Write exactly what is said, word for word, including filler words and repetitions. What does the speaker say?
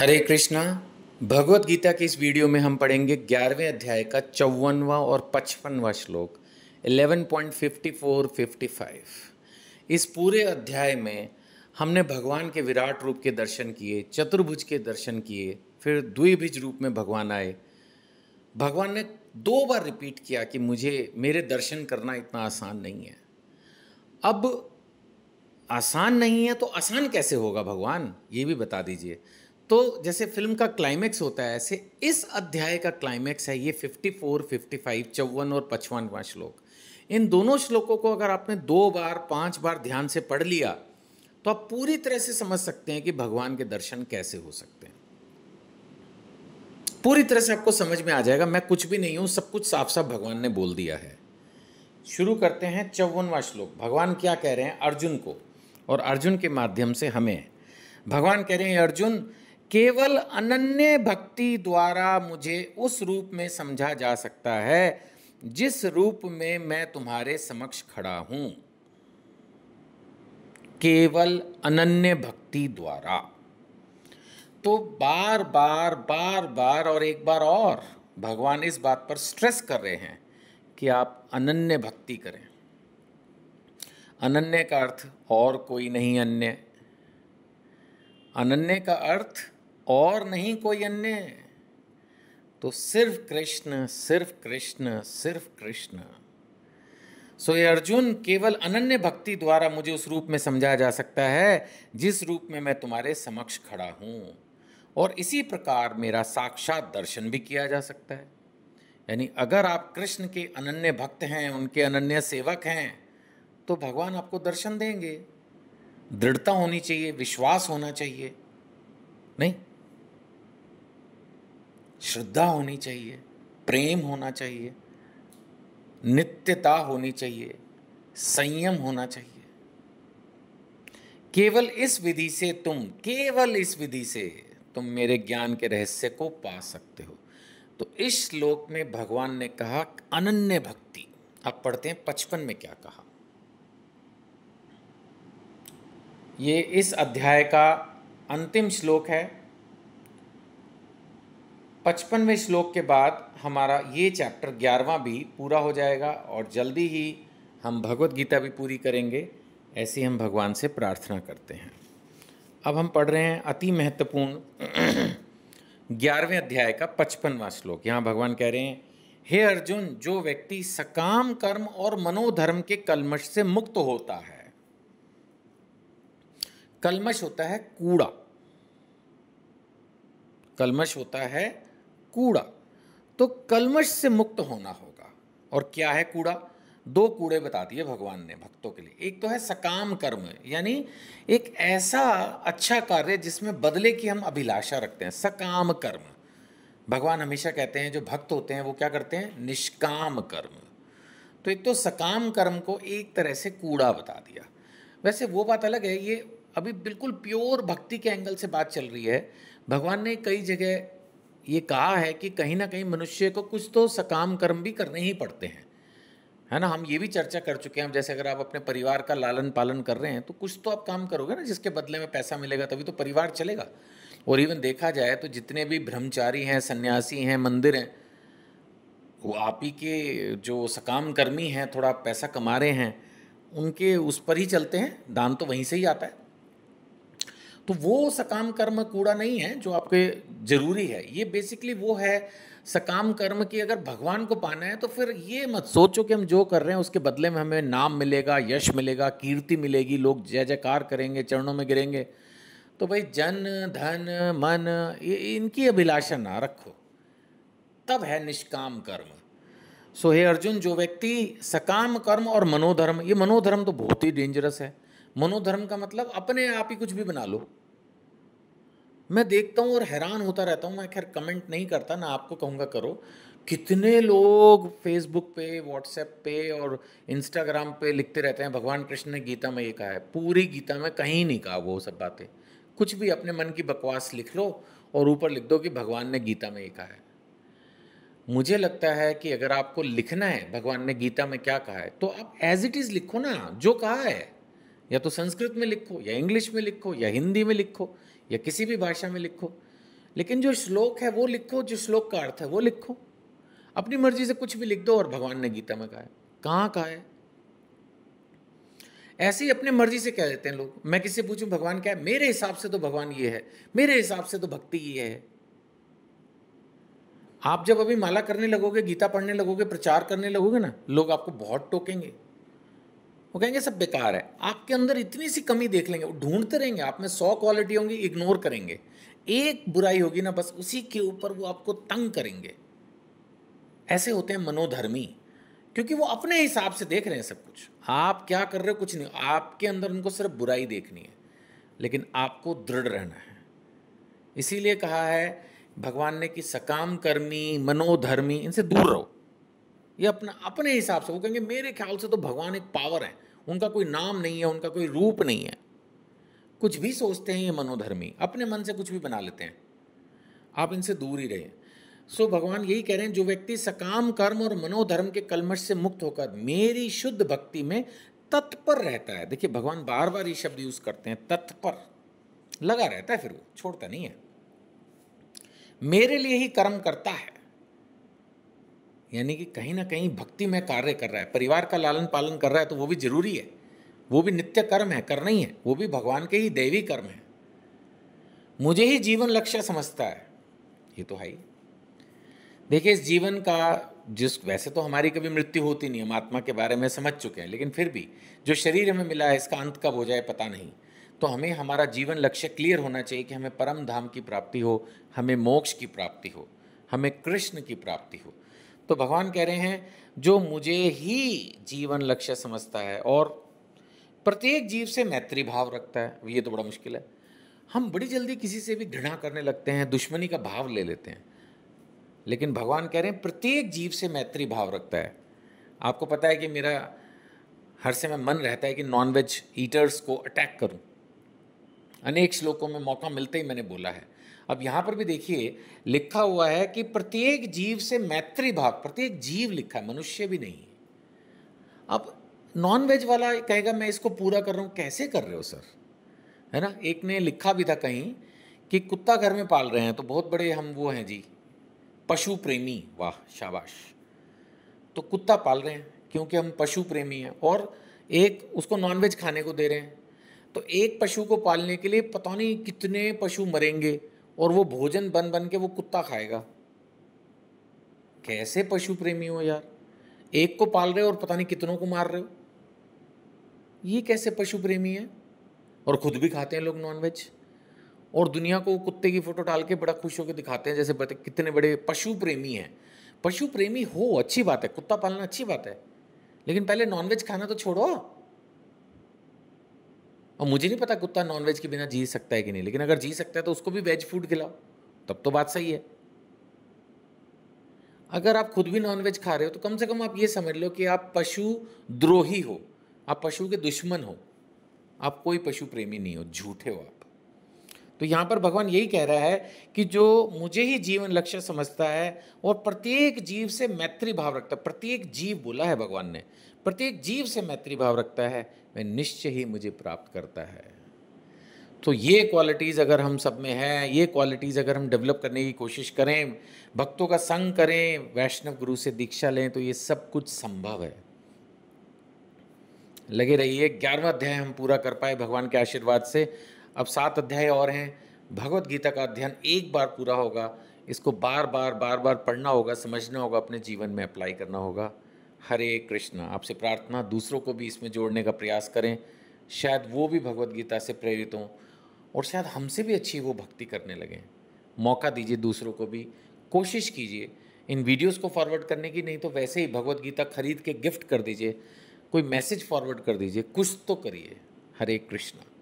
हरे कृष्णा। भगवद गीता के इस वीडियो में हम पढ़ेंगे ग्यारहवें अध्याय का चौवनवा और पचपनवा श्लोक ग्यारह point fifty four fifty five. इस पूरे अध्याय में हमने भगवान के विराट रूप के दर्शन किए, चतुर्भुज के दर्शन किए, फिर द्विभुज रूप में भगवान आए। भगवान ने दो बार रिपीट किया कि मुझे मेरे दर्शन करना इतना आसान नहीं है। अब आसान नहीं है तो आसान कैसे होगा भगवान, ये भी बता दीजिए। तो जैसे फिल्म का क्लाइमेक्स होता है, ऐसे इस अध्याय का क्लाइमेक्स है ये चौवन, पचपन, चौवन और पचपनवां श्लोक। इन दोनों श्लोकों को अगर आपने दो बार पांच बार ध्यान से पढ़ लिया तो आप पूरी तरह से समझ सकते हैं कि भगवान के दर्शन कैसे हो सकते हैं। पूरी तरह से आपको समझ में आ जाएगा, मैं कुछ भी नहीं हूँ, सब कुछ साफ साफ भगवान ने बोल दिया है। शुरू करते हैं चौवनवां श्लोक। भगवान क्या कह रहे हैं अर्जुन को और अर्जुन के माध्यम से हमें। भगवान कह रहे हैं अर्जुन, केवल अनन्य भक्ति द्वारा मुझे उस रूप में समझा जा सकता है जिस रूप में मैं तुम्हारे समक्ष खड़ा हूं। केवल अनन्य भक्ति द्वारा, तो बार बार बार बार और एक बार और भगवान इस बात पर स्ट्रेस कर रहे हैं कि आप अनन्य भक्ति करें। अनन्य का अर्थ और कोई नहीं अन्य, अनन्य का अर्थ और नहीं कोई अन्य। तो सिर्फ कृष्ण, सिर्फ कृष्ण, सिर्फ कृष्ण। सो ये अर्जुन, केवल अनन्य भक्ति द्वारा मुझे उस रूप में समझा जा सकता है जिस रूप में मैं तुम्हारे समक्ष खड़ा हूँ, और इसी प्रकार मेरा साक्षात दर्शन भी किया जा सकता है। यानी अगर आप कृष्ण के अनन्य भक्त हैं, उनके अनन्य सेवक हैं, तो भगवान आपको दर्शन देंगे। दृढ़ता होनी चाहिए, विश्वास होना चाहिए, नहीं, श्रद्धा होनी चाहिए, प्रेम होना चाहिए, नित्यता होनी चाहिए, संयम होना चाहिए। केवल इस विधि से तुम, केवल इस विधि से तुम मेरे ज्ञान के रहस्य को पा सकते हो। तो इस श्लोक में भगवान ने कहा अनन्य भक्ति। अब पढ़ते हैं पचपन में क्या कहा। ये इस अध्याय का अंतिम श्लोक है। पचपनवें श्लोक के बाद हमारा ये चैप्टर ग्यारहवां भी पूरा हो जाएगा और जल्दी ही हम भगवद गीता भी पूरी करेंगे, ऐसी हम भगवान से प्रार्थना करते हैं। अब हम पढ़ रहे हैं अति महत्वपूर्ण ग्यारहवें अध्याय का पचपनवां श्लोक। यहाँ भगवान कह रहे हैं, हे अर्जुन, जो व्यक्ति सकाम कर्म और मनोधर्म के कलमश से मुक्त होता है, कलमश होता है कूड़ा, कलमश होता है कूड़ा, तो कलमश से मुक्त होना होगा। और क्या है कूड़ा? दो कूड़े बता दिए भगवान ने भक्तों के लिए। एक तो है सकाम कर्म, यानी एक ऐसा अच्छा कार्य जिसमें बदले की हम अभिलाषा रखते हैं, सकाम कर्म। भगवान हमेशा कहते हैं जो भक्त होते हैं वो क्या करते हैं, निष्काम कर्म। तो एक तो सकाम कर्म को एक तरह से कूड़ा बता दिया। वैसे वो बात अलग है, ये अभी बिल्कुल प्योर भक्ति के एंगल से बात चल रही है। भगवान ने कई जगह ये कहा है कि कहीं ना कहीं मनुष्य को कुछ तो सकाम कर्म भी करने ही पड़ते हैं, है ना। हम ये भी चर्चा कर चुके हैं, जैसे अगर आप अपने परिवार का लालन पालन कर रहे हैं तो कुछ तो आप काम करोगे ना, जिसके बदले में पैसा मिलेगा, तभी तो परिवार चलेगा। और इवन देखा जाए तो जितने भी ब्रह्मचारी हैं, सन्यासी हैं, मंदिर हैं, वो आप ही के जो सकाम कर्मी हैं, थोड़ा पैसा कमा रहे हैं, उनके उस पर ही चलते हैं, दान तो वहीं से ही आता है। तो वो सकाम कर्म कूड़ा नहीं है जो आपके जरूरी है। ये बेसिकली वो है सकाम कर्म की, अगर भगवान को पाना है तो फिर ये मत सोचो कि हम जो कर रहे हैं उसके बदले में हमें नाम मिलेगा, यश मिलेगा, कीर्ति मिलेगी, लोग जय जयकार करेंगे, चरणों में गिरेंगे। तो भाई जन धन मन ये इनकी अभिलाषा ना रखो, तब है निष्काम कर्म। सो हे अर्जुन, जो व्यक्ति सकाम कर्म और मनोधर्म, ये मनोधर्म तो बहुत ही डेंजरस है। मनोधर्म का मतलब अपने आप ही कुछ भी बना लो। मैं देखता हूँ और हैरान होता रहता हूँ। मैं खैर कमेंट नहीं करता, ना आपको कहूँगा करो। कितने लोग फेसबुक पे, व्हाट्सएप पे और इंस्टाग्राम पे लिखते रहते हैं भगवान कृष्ण ने गीता में ये कहा है, पूरी गीता में कहीं नहीं कहा वो सब बातें। कुछ भी अपने मन की बकवास लिख लो और ऊपर लिख दो कि भगवान ने गीता में ये कहा है। मुझे लगता है कि अगर आपको लिखना है भगवान ने गीता में क्या कहा है, तो आप एज इट इज़ लिखो ना, जो कहा है। या तो संस्कृत में लिखो, या इंग्लिश में लिखो, या हिंदी में लिखो, या किसी भी भाषा में लिखो। लेकिन जो श्लोक है वो लिखो, जो श्लोक का अर्थ है वो लिखो, अपनी मर्जी से कुछ भी लिख दो। और भगवान ने गीता में कहा है, कहाँ कहा है? ऐसे ही अपने मर्जी से कह देते हैं लोग। मैं किसी से पूछूं भगवान क्या है, मेरे हिसाब से तो भगवान ये है, मेरे हिसाब से तो भक्ति ये है। आप जब अभी माला करने लगोगे, गीता पढ़ने लगोगे, प्रचार करने लगोगे ना, लोग आपको बहुत टोकेंगे, वो कहेंगे सब बेकार है। आपके अंदर इतनी सी कमी देख लेंगे, वो ढूंढते रहेंगे। आप में सौ क्वालिटी होंगी, इग्नोर करेंगे। एक बुराई होगी ना, बस उसी के ऊपर वो आपको तंग करेंगे। ऐसे होते हैं मनोधर्मी, क्योंकि वो अपने हिसाब से देख रहे हैं सब कुछ। आप क्या कर रहे हो कुछ नहीं, आपके अंदर उनको सिर्फ बुराई देखनी है, लेकिन आपको दृढ़ रहना है। इसीलिए कहा है भगवान ने कि सकाम कर्मी, मनोधर्मी, इनसे दूर रहो। ये अपना अपने हिसाब से, वो कहेंगे मेरे ख्याल से तो भगवान एक पावर है, उनका कोई नाम नहीं है, उनका कोई रूप नहीं है, कुछ भी सोचते हैं ये मनोधर्मी, अपने मन से कुछ भी बना लेते हैं। आप इनसे दूर ही रहिए। सो भगवान यही कह रहे हैं, जो व्यक्ति सकाम कर्म और मनोधर्म के कलमश से मुक्त होकर मेरी शुद्ध भक्ति में तत्पर रहता है। देखिए भगवान बार बार ये शब्द यूज करते हैं, तत्पर लगा रहता है, फिर वो छोड़ता नहीं है, मेरे लिए ही कर्म करता है, यानी कि कहीं ना कहीं भक्ति में कार्य कर रहा है, परिवार का लालन पालन कर रहा है, तो वो भी जरूरी है, वो भी नित्य कर्म है, करना ही है, वो भी भगवान के ही दैवी कर्म है। मुझे ही जीवन लक्ष्य समझता है, ये तो है ही। देखिए इस जीवन का जिस, वैसे तो हमारी कभी मृत्यु होती नहीं, हम आत्मा के बारे में समझ चुके हैं, लेकिन फिर भी जो शरीर हमें मिला है इसका अंत कब हो जाए पता नहीं। तो हमें हमारा जीवन लक्ष्य क्लियर होना चाहिए कि हमें परम धाम की प्राप्ति हो, हमें मोक्ष की प्राप्ति हो, हमें कृष्ण की प्राप्ति हो। तो भगवान कह रहे हैं जो मुझे ही जीवन लक्ष्य समझता है और प्रत्येक जीव से मैत्री भाव रखता है। ये तो बड़ा मुश्किल है, हम बड़ी जल्दी किसी से भी घृणा करने लगते हैं, दुश्मनी का भाव ले लेते हैं, लेकिन भगवान कह रहे हैं प्रत्येक जीव से मैत्री भाव रखता है। आपको पता है कि मेरा हर समय मन रहता है कि नॉनवेज ईटर्स को अटैक करूं, अनेक श्लोकों में मौका मिलते ही मैंने बोला है। अब यहाँ पर भी देखिए लिखा हुआ है कि प्रत्येक जीव से मैत्री भाव, प्रत्येक जीव लिखा है, मनुष्य भी नहीं। अब नॉनवेज वाला कहेगा मैं इसको पूरा कर रहा हूँ, कैसे कर रहे हो सर, है ना। एक ने लिखा भी था कहीं कि कुत्ता घर में पाल रहे हैं तो बहुत बड़े हम वो हैं जी, पशु प्रेमी। वाह शाबाश, तो कुत्ता पाल रहे हैं क्योंकि हम पशु प्रेमी हैं, और एक उसको नॉनवेज खाने को दे रहे हैं, तो एक पशु को पालने के लिए पता नहीं कितने पशु मरेंगे और वो भोजन बन बन के वो कुत्ता खाएगा। कैसे पशु प्रेमी हो यार, एक को पाल रहे हो और पता नहीं कितनों को मार रहे हो, ये कैसे पशु प्रेमी है। और खुद भी खाते हैं लोग नॉनवेज, और दुनिया को कुत्ते की फोटो डाल के बड़ा खुश होकर दिखाते हैं जैसे पता कितने बड़े पशु प्रेमी हैं। पशु प्रेमी हो अच्छी बात है, कुत्ता पालना अच्छी बात है, लेकिन पहले नॉनवेज खाना तो छोड़ो। और मुझे नहीं पता कुत्ता नॉनवेज के बिना जी सकता है कि नहीं, लेकिन अगर जी सकता है तो उसको भी वेज फूड खिलाओ, तब तो बात सही है। अगर आप खुद भी नॉनवेज खा रहे हो तो कम से कम आप ये समझ लो कि आप पशु द्रोही हो, आप पशु के दुश्मन हो, आप कोई पशु प्रेमी नहीं हो, झूठे हो आप। तो यहाँ पर भगवान यही कह रहा है कि जो मुझे ही जीवन लक्ष्य समझता है और प्रत्येक जीव से मैत्री भाव रखता है, प्रत्येक जीव बोला है भगवान ने, प्रत्येक जीव से मैत्री भाव रखता है, वह निश्चय ही मुझे प्राप्त करता है। तो ये क्वालिटीज़ अगर हम सब में है, ये क्वालिटीज़ अगर हम डेवलप करने की कोशिश करें, भक्तों का संग करें, वैष्णव गुरु से दीक्षा लें, तो ये सब कुछ संभव है। लगे रहिए, ग्यारहवां अध्याय हम पूरा कर पाए भगवान के आशीर्वाद से। अब सात अध्याय और हैं। भगवद गीता का अध्ययन एक बार पूरा होगा, इसको बार बार बार बार पढ़ना होगा, समझना होगा, अपने जीवन में अप्लाई करना होगा। हरे कृष्णा। आपसे प्रार्थना, दूसरों को भी इसमें जोड़ने का प्रयास करें, शायद वो भी भगवद गीता से प्रेरित हों और शायद हमसे भी अच्छी वो भक्ति करने लगें। मौका दीजिए दूसरों को भी, कोशिश कीजिए इन वीडियोस को फॉरवर्ड करने की, नहीं तो वैसे ही भगवद गीता खरीद के गिफ्ट कर दीजिए, कोई मैसेज फॉरवर्ड कर दीजिए, कुछ तो करिए। हरे कृष्णा।